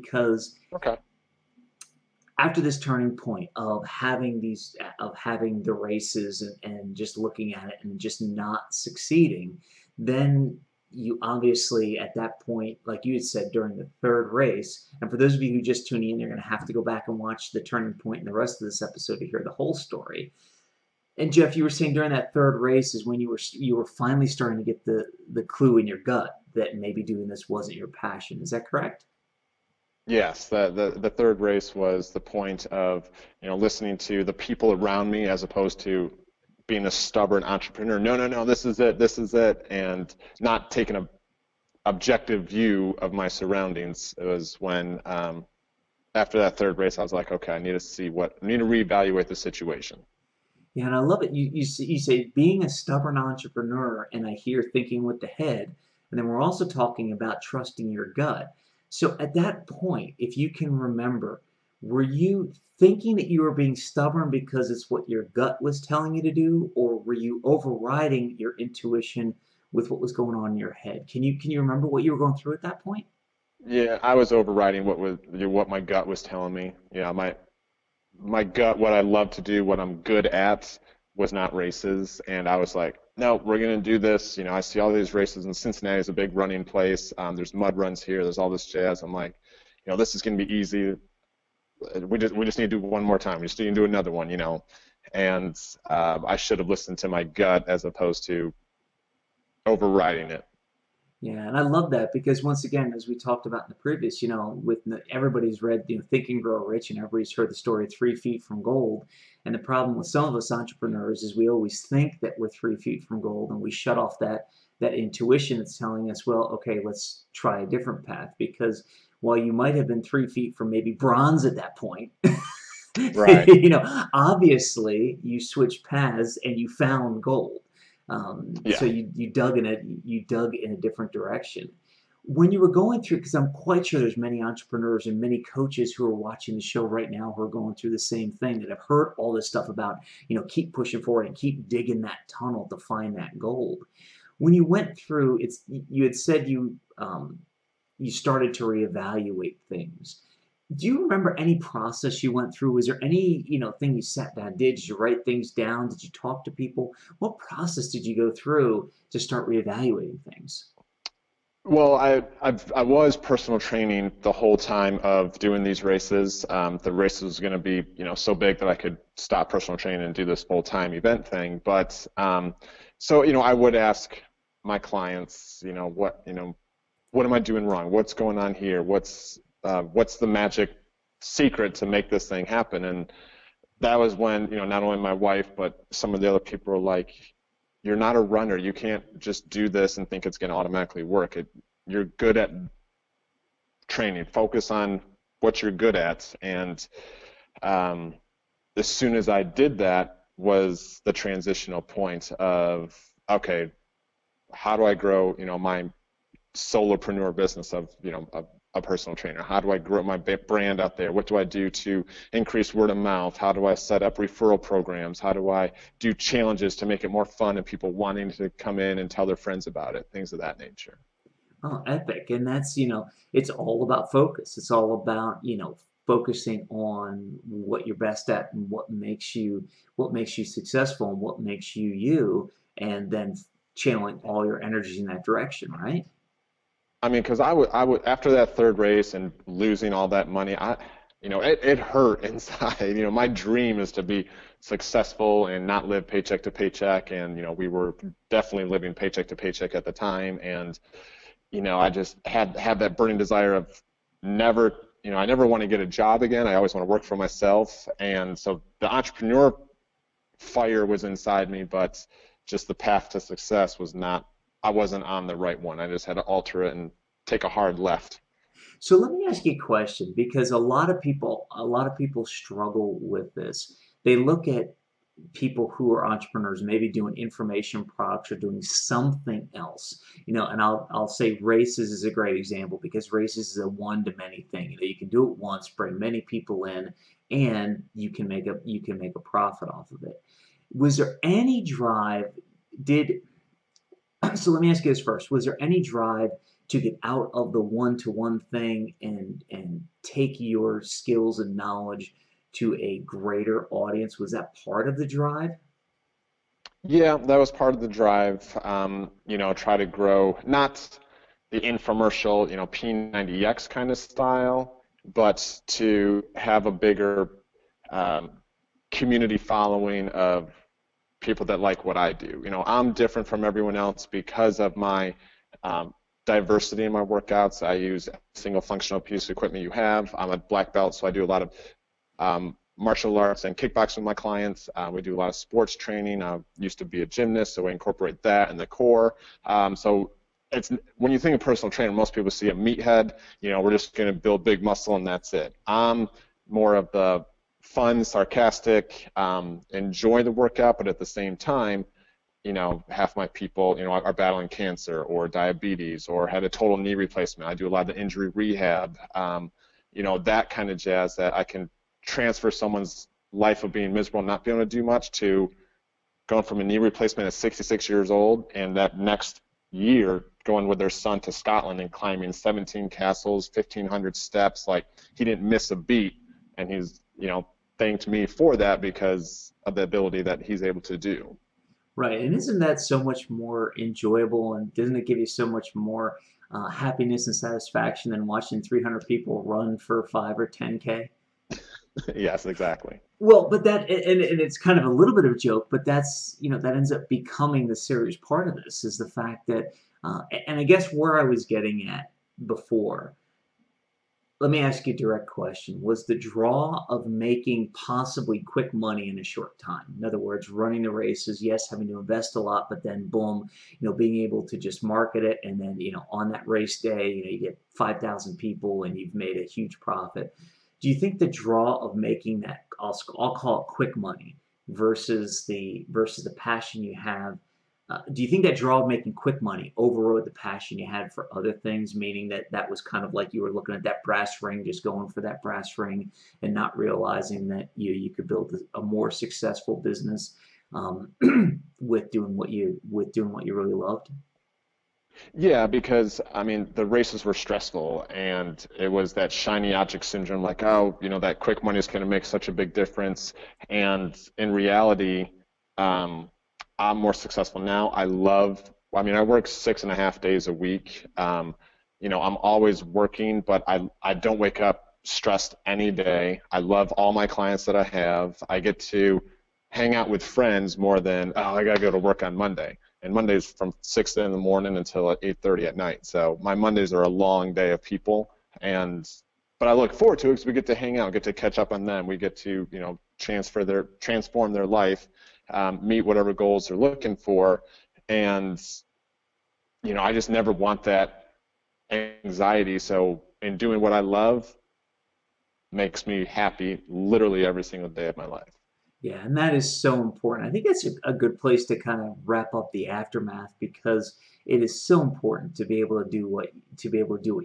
because after this turning point of having these, of having the races and just looking at it and just not succeeding, then you obviously at that point, like you had said, during the third race, and for those of you who just tuned in, you're going to have to go back and watch the turning point and the rest of this episode to hear the whole story. And Jeff, you were saying during that third race is when you were finally starting to get the clue in your gut that maybe doing this wasn't your passion. Is that correct? Yes, the third race was the point of, you know, listening to the people around me as opposed to being a stubborn entrepreneur. No, no, no, this is it, and not taking an objective view of my surroundings. It was when after that third race, I was like, okay, I need to see what, I need to reevaluate the situation. Yeah, and I love it. You say being a stubborn entrepreneur, and I hear thinking with the head, and then we're also talking about trusting your gut. So at that point, if you can remember, were you thinking that you were being stubborn because it's what your gut was telling you to do, or were you overriding your intuition with what was going on in your head? Can you remember what you were going through at that point? Yeah, I was overriding what my gut was telling me. Yeah, my gut, what I love to do, what I'm good at, was not races, and I was like, no, we're going to do this. You know, I see all these races, and Cincinnati is a big running place. There's mud runs here. There's all this jazz. I'm like, you know, this is going to be easy. We just need to do one more time. We just need to do another one, you know. And I should have listened to my gut as opposed to overriding it. Yeah, and I love that because, once again, as we talked about in the previous, you know, with everybody's read, you know, Think and Grow Rich, and everybody's heard the story 3 feet from gold. And the problem with some of us entrepreneurs is we always think that we're 3 feet from gold, and we shut off that intuition that's telling us, well, okay, let's try a different path. Because while you might have been 3 feet from maybe bronze at that point, right? You know, obviously you switched paths and you found gold. So you dug in a different direction. When you were going through, because I'm quite sure there's many entrepreneurs and many coaches who are watching the show right now who are going through the same thing, that have heard all this stuff about, you know, keep pushing forward and keep digging that tunnel to find that gold. When you went through, you had said you started to reevaluate things. Do you remember any process you went through? Was there any, you know, thing you sat down, did you write things down? Did you talk to people? What process did you go through to start reevaluating things? Well, I was personal training the whole time of doing these races. The race was going to be, you know, so big that I could stop personal training and do this full-time event thing. But so, you know, I would ask my clients, you know, what am I doing wrong? What's going on here? What's the magic secret to make this thing happen? And that was when, you know, not only my wife, but some of the other people were like, you're not a runner. You can't just do this and think it's going to automatically work. You're good at training. Focus on what you're good at. And as soon as I did that was the transitional point of, okay, how do I grow, you know, my solopreneur business of, you know, a personal trainer? How do I grow my brand out there? What do I do to increase word of mouth? How do I set up referral programs? How do I do challenges to make it more fun and people wanting to come in and tell their friends about it? Things of that nature. Oh, epic. And that's, you know, it's all about focus. It's all about, you know, focusing on what you're best at and what makes you successful and what makes you you, and then channeling all your energy in that direction, right? I mean, because I would after that third race and losing all that money, you know, it hurt inside. You know, my dream is to be successful and not live paycheck to paycheck, and, you know, we were definitely living paycheck to paycheck at the time, and, you know, I just had that burning desire of never, you know, I never want to get a job again. I always want to work for myself, and so the entrepreneur fire was inside me, but just the path to success was not. I wasn't on the right one. I just had to alter it and take a hard left. So let me ask you a question, because a lot of people struggle with this. They look at people who are entrepreneurs, maybe doing information products or doing something else, you know, and I'll say races is a great example, because races is a one-to-many thing. You know, you can do it once, bring many people in, and you can make a profit off of it. Was there any drive? So let me ask you this first. Was there any drive to get out of the one-to-one thing and take your skills and knowledge to a greater audience? Was that part of the drive? Yeah, that was part of the drive. You know, try to grow, not the infomercial, you know, P90X kind of style, but to have a bigger community following of people that like what I do. You know, I'm different from everyone else because of my diversity in my workouts. I use a single functional piece of equipment you have. I'm a black belt, so I do a lot of martial arts and kickboxing with my clients. We do a lot of sports training. I used to be a gymnast, so we incorporate that in the core. So it's, when you think of personal trainer, most people see a meathead. You know, we're just going to build big muscle and that's it. I'm more of the fun, sarcastic, enjoy the workout, but at the same time, you know, half my people, you know, are battling cancer or diabetes or had a total knee replacement. I do a lot of the injury rehab, you know, that kind of jazz, that I can transfer someone's life of being miserable and not being able to do much to going from a knee replacement at 66 years old and that next year going with their son to Scotland and climbing 17 castles, 1,500 steps. Like, he didn't miss a beat, and he's, you know, thanked me for that because of the ability that he's able to do. Right, and isn't that so much more enjoyable, and doesn't it give you so much more happiness and satisfaction than watching 300 people run for 5 or 10K? Yes, exactly. Well, but that, and it's kind of a little bit of a joke, but that's, you know, that ends up becoming the serious part of this, is the fact that, and I guess where I was getting at before, let me ask you a direct question. Was the draw of making possibly quick money in a short time, in other words, running the races, yes, having to invest a lot, but then boom, you know, being able to just market it, and then, you know, on that race day, you know, you get 5,000 people and you've made a huge profit. Do you think the draw of making that, I'll call it quick money, versus the passion you have, do you think that draw of making quick money overrode the passion you had for other things, meaning that that was kind of like you were looking at that brass ring, just going for that brass ring and not realizing that you could build a more successful business with doing what you really loved? Yeah, because, I mean, the races were stressful, and it was that shiny object syndrome, like, oh, you know, that quick money is going to make such a big difference. And in reality, I'm more successful now. I work 6.5 days a week. You know, I'm always working, but I don't wake up stressed any day. I love all my clients that I have. I get to hang out with friends more than, oh, I got to go to work on Monday. And Mondays from 6 in the morning until 8:30 at night. So my Mondays are a long day of people, but I look forward to it because we get to hang out, get to catch up on them. We get to, you know, transform their life, meet whatever goals they're looking for, and, you know, I just never want that anxiety. So in doing what I love makes me happy literally every single day of my life. Yeah, and that is so important. I think that's a good place to kind of wrap up the aftermath, because it is so important to be able to do what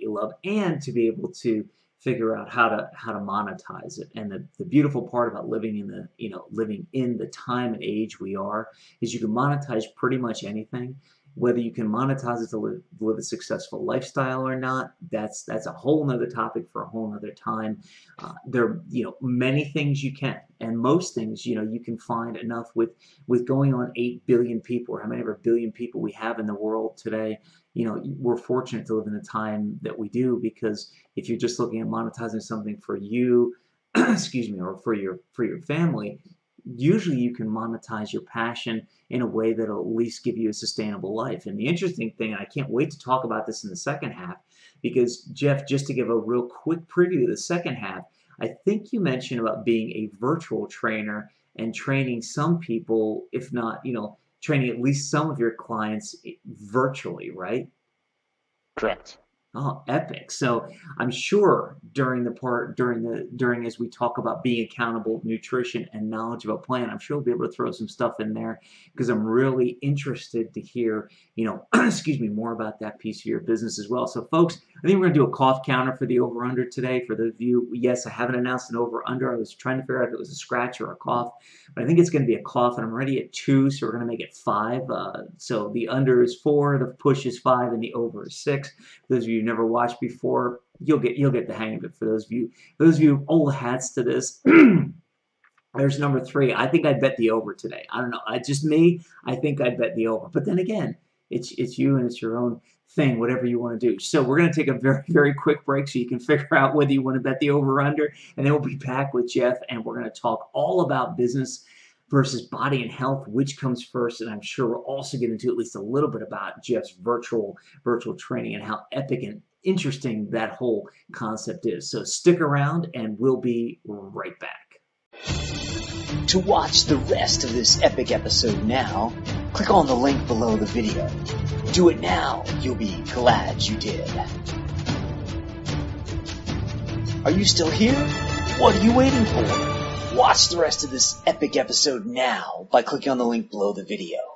you love, and to be able to figure out how to monetize it. And the beautiful part about living in the time and age we are is you can monetize pretty much anything. Whether you can monetize it to live a successful lifestyle or not, that's a whole nother topic for a whole nother time. There, you know, many things you can, and most things, you know, you can find enough with going on 8 billion people, or how many billion people we have in the world today. You know, we're fortunate to live in the time that we do, because if you're just looking at monetizing something for you, excuse me, or for your family, usually you can monetize your passion in a way that'll at least give you a sustainable life. And the interesting thing, and I can't wait to talk about this in the second half, because Jeff, just to give a real quick preview of the second half, I think you mentioned about being a virtual trainer and training some people, if not, you know, training at least some of your clients virtually, right? Correct. Oh, epic. So I'm sure during as we talk about being accountable, nutrition, and knowledge of a plan, I'm sure we'll be able to throw some stuff in there, because I'm really interested to hear, you know, excuse me, more about that piece of your business as well. So folks, I think we're going to do a cough counter for the over-under today. For those of you, yes, I haven't announced an over-under. I was trying to figure out if it was a scratch or a cough, but I think it's going to be a cough, and I'm already at 2, so we're going to make it 5. So the under is 4, the push is 5, and the over is 6. For those of you who've never watched before, you'll get the hang of it. For those of you old hats to this. There's number three. I think I'd bet the over today. I don't know. I think I'd bet the over. But then again, it's you and it's your own thing, whatever you want to do. So we're going to take a very, very quick break so you can figure out whether you want to bet the over or under. And then we'll be back with Jeff, and we're going to talk all about business versus body and health, which comes first. And I'm sure we'll also get into at least a little bit about Jeff's virtual training and how epic and interesting that whole concept is. So stick around, and we'll be right back. To watch the rest of this epic episode now, click on the link below the video. Do it now. You'll be glad you did. Are you still here? What are you waiting for? Watch the rest of this epic episode now by clicking on the link below the video.